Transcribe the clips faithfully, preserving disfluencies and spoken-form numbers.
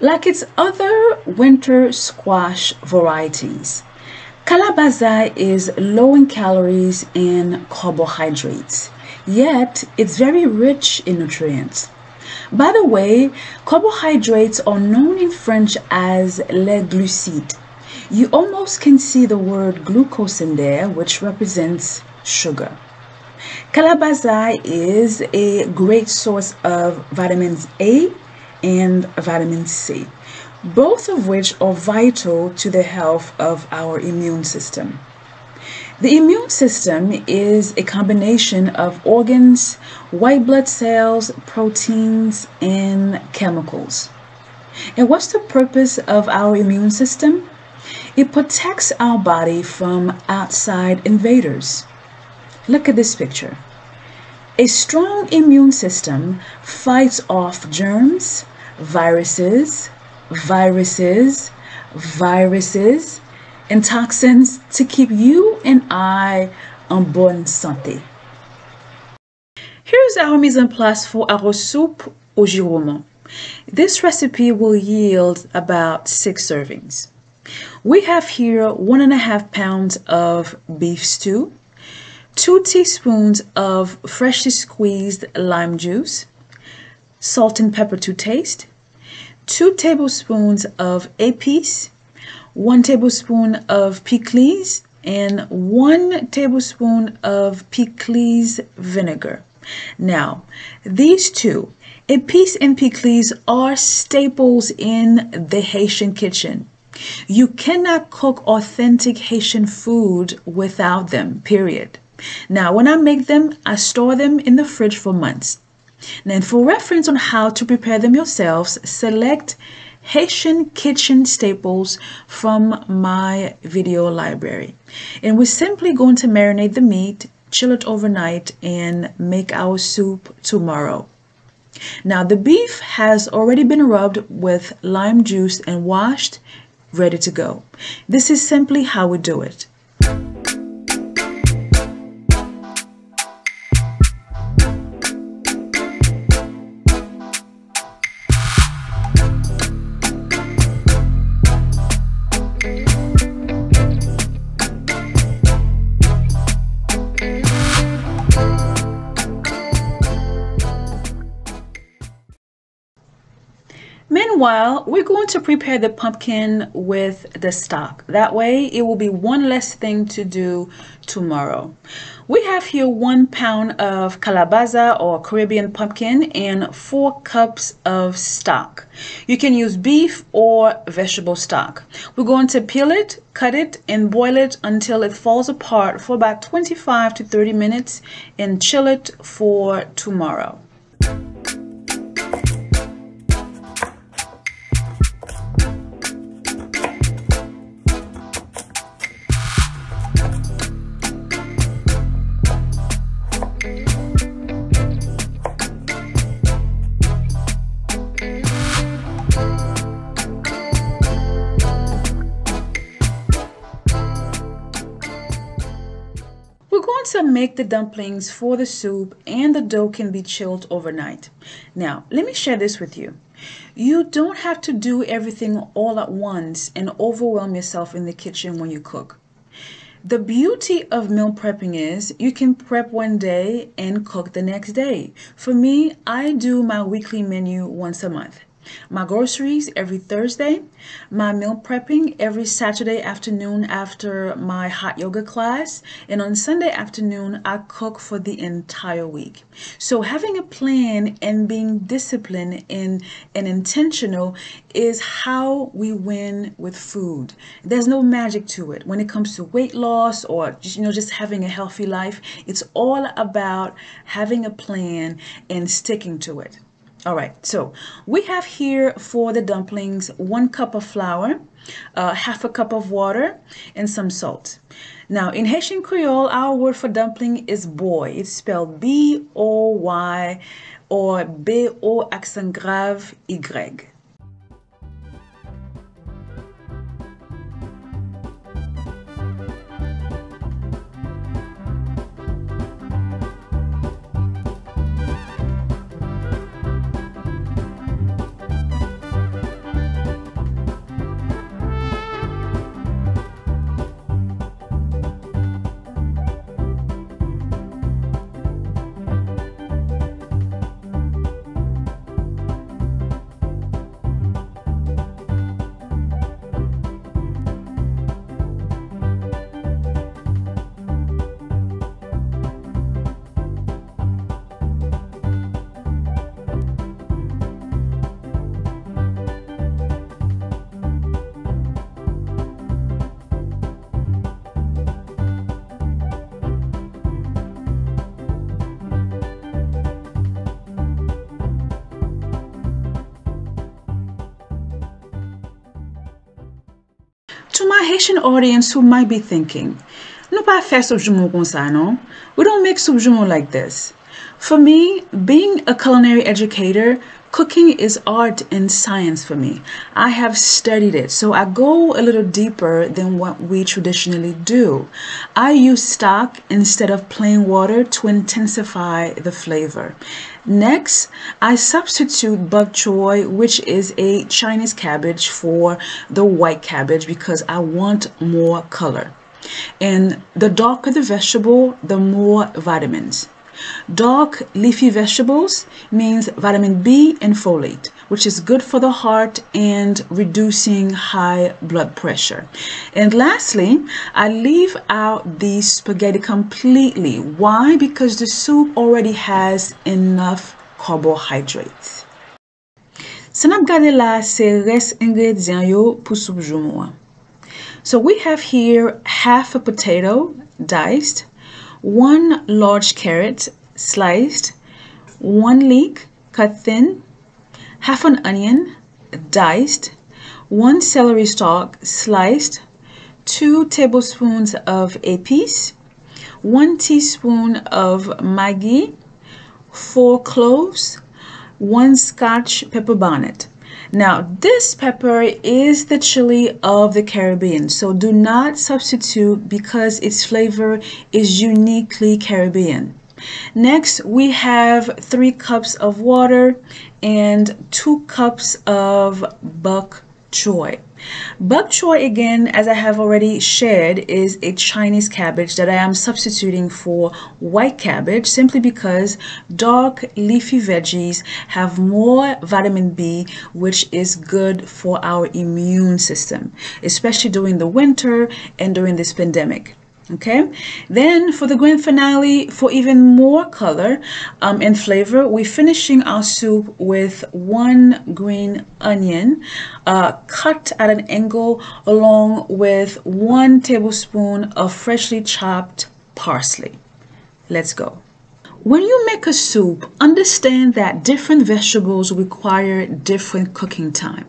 like its other winter squash varieties. Calabaza is low in calories and carbohydrates, yet it's very rich in nutrients. By the way, carbohydrates are known in French as les glucides. You almost can see the word glucose in there, which represents sugar. Calabaza is a great source of vitamins A and vitamin C, both of which are vital to the health of our immune system. The immune system is a combination of organs, white blood cells, proteins, and chemicals. And what's the purpose of our immune system? It protects our body from outside invaders. Look at this picture. A strong immune system fights off germs, viruses, viruses, viruses, and toxins to keep you and I en bonne santé. Here's our mise en place for our soup au giraumon. This recipe will yield about six servings. We have here one and a half pounds of beef stew, two teaspoons of freshly squeezed lime juice, salt and pepper to taste, two tablespoons of epis, one tablespoon of pikliz, and one tablespoon of pikliz vinegar. Now, these two, epis and pikliz, are staples in the Haitian kitchen. You cannot cook authentic Haitian food without them, period. Now, when I make them, I store them in the fridge for months. Then, for reference on how to prepare them yourselves, select Haitian kitchen staples from my video library. And we're simply going to marinate the meat, chill it overnight, and make our soup tomorrow. Now, the beef has already been rubbed with lime juice and washed, ready to go. This is simply how we do it. Meanwhile, we're going to prepare the pumpkin with the stock. That way, it will be one less thing to do tomorrow. We have here one pound of calabaza or Caribbean pumpkin and four cups of stock. You can use beef or vegetable stock. We're going to peel it, cut it, and boil it until it falls apart for about twenty-five to thirty minutes and chill it for tomorrow. To make the dumplings for the soup, and the dough can be chilled overnight. Now, let me share this with you. You don't have to do everything all at once and overwhelm yourself in the kitchen when you cook. The beauty of meal prepping is you can prep one day and cook the next day. For me, I do my weekly menu once a month. My groceries every Thursday, my meal prepping every Saturday afternoon after my hot yoga class, and on Sunday afternoon I cook for the entire week. So having a plan and being disciplined and, and intentional is how we win with food. There's no magic to it when it comes to weight loss or you know just having a healthy life. It's all about having a plan and sticking to it. All right, so we have here for the dumplings one cup of flour, uh, half a cup of water, and some salt. Now, in Haitian Creole, our word for dumpling is boy. It's spelled B O Y or B O accent grave Y. To my Haitian audience who might be thinking, no pas faire soup joumou comme ça, non? We don't make soup joumou like this. For me, being a culinary educator, cooking is art and science for me. I have studied it, so I go a little deeper than what we traditionally do. I use stock instead of plain water to intensify the flavor. Next, I substitute bok choy, which is a Chinese cabbage, for the white cabbage because I want more color. And the darker the vegetable, the more vitamins. Dark leafy vegetables means vitamin B and folate, which is good for the heart and reducing high blood pressure. And lastly, I leave out the spaghetti completely. Why? Because the soup already has enough carbohydrates. So now gade la se rest ingredient yo pou soup joumou. So we have here half a potato diced, one large carrot sliced, one leek cut thin, half an onion diced, one celery stalk sliced, two tablespoons of epis, one teaspoon of maggi, four cloves, one scotch pepper bonnet. Now, this pepper is the chili of the Caribbean, so do not substitute because its flavor is uniquely Caribbean. Next, we have three cups of water and two cups of bok choy. Bok choy, again, as I have already shared, is a Chinese cabbage that I am substituting for white cabbage simply because dark leafy veggies have more vitamin B, which is good for our immune system, especially during the winter and during this pandemic. Okay, then for the grand finale, for even more color um, and flavor, we're finishing our soup with one green onion uh, cut at an angle, along with one tablespoon of freshly chopped parsley. Let's go. When you make a soup, understand that different vegetables require different cooking time.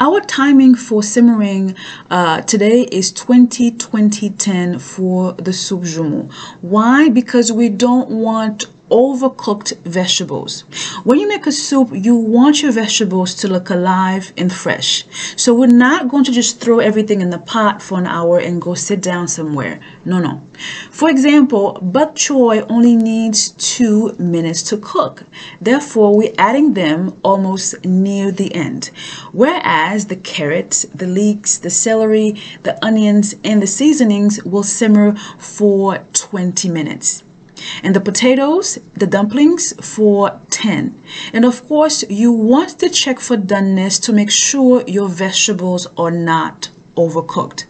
Our timing for simmering uh, today is twenty twenty ten for the soup joumou. Why? Because we don't want overcooked vegetables. When you make a soup, you want your vegetables to look alive and fresh. So we're not going to just throw everything in the pot for an hour and go sit down somewhere. No, no. For example, bok choy only needs two minutes to cook. Therefore, we're adding them almost near the end. Whereas the carrots, the leeks, the celery, the onions, and the seasonings will simmer for twenty minutes. And the potatoes, the dumplings, for ten. And of course, you want to check for doneness to make sure your vegetables are not overcooked.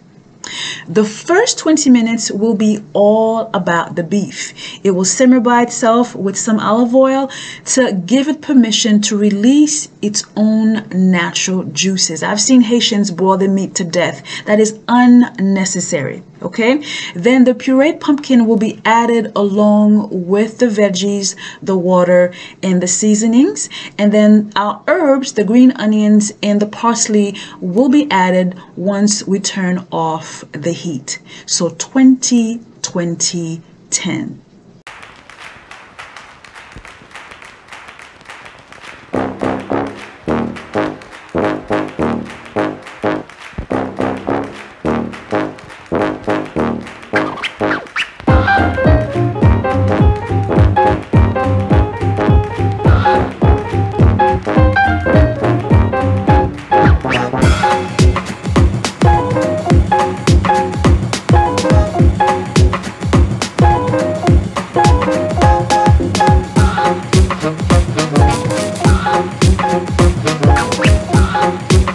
The first twenty minutes will be all about the beef. It will simmer by itself with some olive oil to give it permission to release its own natural juices. I've seen Haitians boil the meat to death. That is unnecessary, okay? Then the pureed pumpkin will be added along with the veggies, the water, and the seasonings. And then our herbs, the green onions, and the parsley will be added once we turn off the heat. So twenty twenty ten.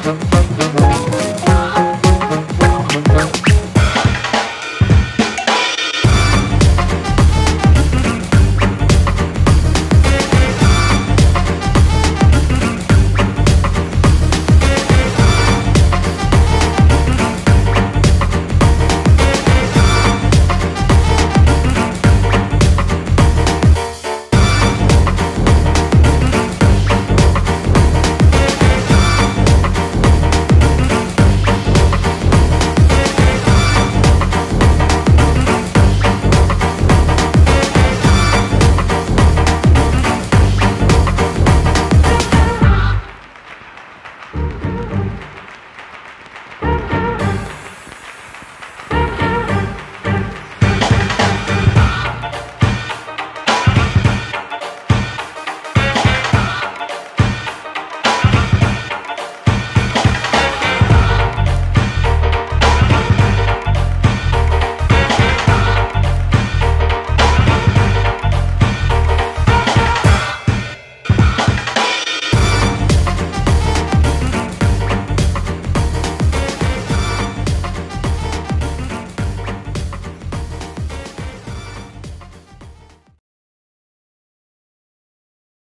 We'll be right back.